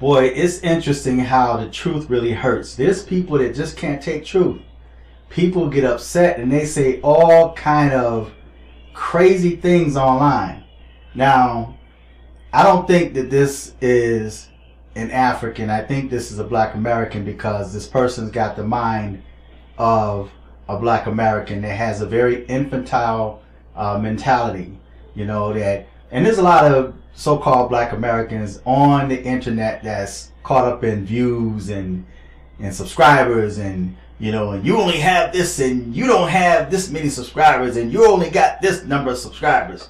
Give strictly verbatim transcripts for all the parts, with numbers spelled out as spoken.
Boy, it's interesting how the truth really hurts. There's people that just can't take truth. People get upset and they say all kind of crazy things online. Now, I don't think that this is an African. I think this is a Black American, because this person's got the mind of a Black American that has a very infantile uh, mentality, you know, that, and there's a lot of so-called Black Americans on the internet that's caught up in views and and subscribers, and you know, and you only have this and you don't have this many subscribers and you only got this number of subscribers.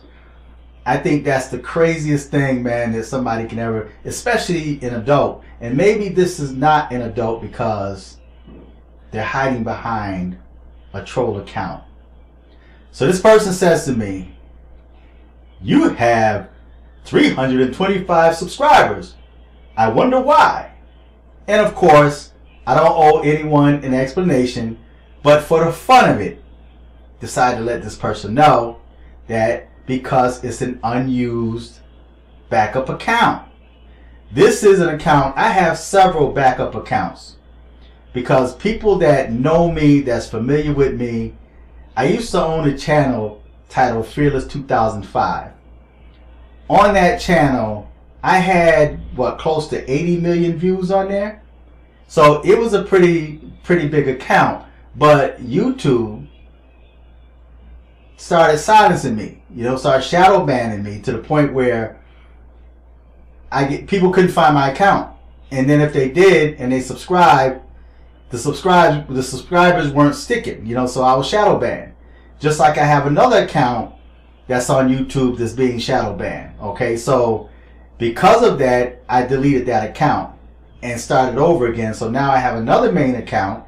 I think that's the craziest thing, man, that somebody can ever, especially an adult. And maybe this is not an adult because they're hiding behind a troll account. So this person says to me, "You have three hundred twenty-five subscribers. I wonder why." And of course, I don't owe anyone an explanation, but for the fun of it, decide to let this person know that because it's an unused backup account. This is an account, I have several backup accounts, because people that know me, that's familiar with me, I used to own a channel titled Fearless two thousand five. On that channel, I had, what, close to eighty million views on there. So it was a pretty, pretty big account. But YouTube started silencing me, you know, started shadow banning me to the point where I get, people couldn't find my account. And then if they did and they subscribed, the subscribe, the subscribers weren't sticking, you know, so I was shadow banned. Just like I have another account that's on YouTube that's being shadow banned. Okay, so because of that, I deleted that account and started over again. So now I have another main account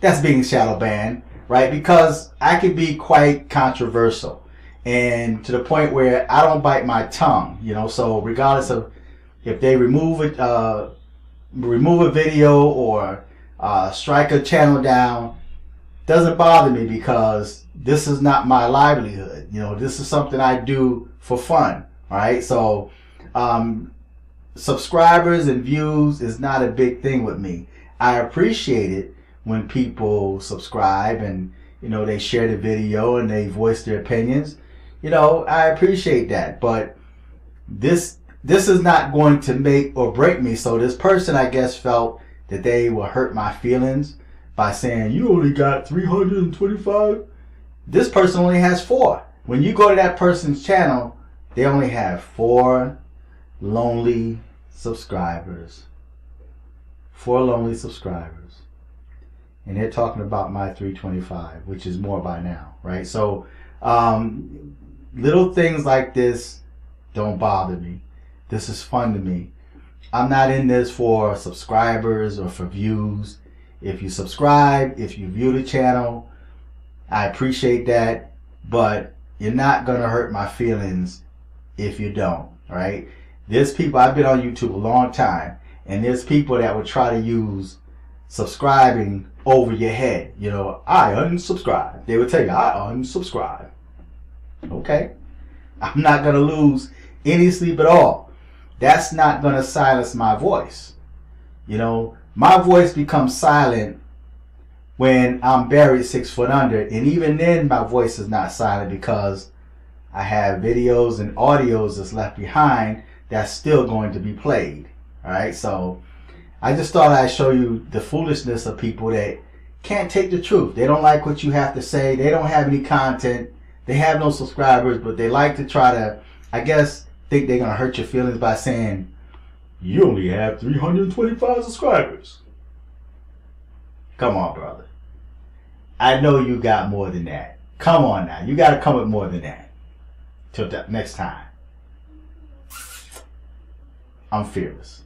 that's being shadow banned, right? Because I can be quite controversial, and to the point where I don't bite my tongue, you know. So regardless of if they remove it, uh, remove a video or uh, strike a channel down, doesn't bother me, because this is not my livelihood. You know, this is something I do for fun. All right. So, um, subscribers and views is not a big thing with me. I appreciate it when people subscribe and, you know, they share the video and they voice their opinions. You know, I appreciate that, but this, this is not going to make or break me. So this person, I guess, felt that they will hurt my feelings by saying, "You only got three hundred twenty-five. This person only has four. When you go to that person's channel, they only have four lonely subscribers. Four lonely subscribers. And they're talking about my three twenty-five, which is more by now, right? So um, little things like this don't bother me. This is fun to me. I'm not in this for subscribers or for views. If you subscribe, if you view the channel, I appreciate that, but you're not going to hurt my feelings if you don't, right? There's people, I've been on YouTube a long time, and there's people that would try to use subscribing over your head. You know, "I unsubscribe." They would tell you, "I unsubscribe." Okay? I'm not going to lose any sleep at all. That's not going to silence my voice. You know, my voice becomes silent when I'm buried six foot under, and even then my voice is not silent, because I have videos and audios that's left behind that's still going to be played. Alright, so I just thought I'd show you the foolishness of people that can't take the truth. They don't like what you have to say, they don't have any content, they have no subscribers, but they like to try to, I guess, think they're going to hurt your feelings by saying, "You only have three hundred twenty-five subscribers." Come on, brother. I know you got more than that. Come on now. You got to come with more than that. Till next time. I'm fearless.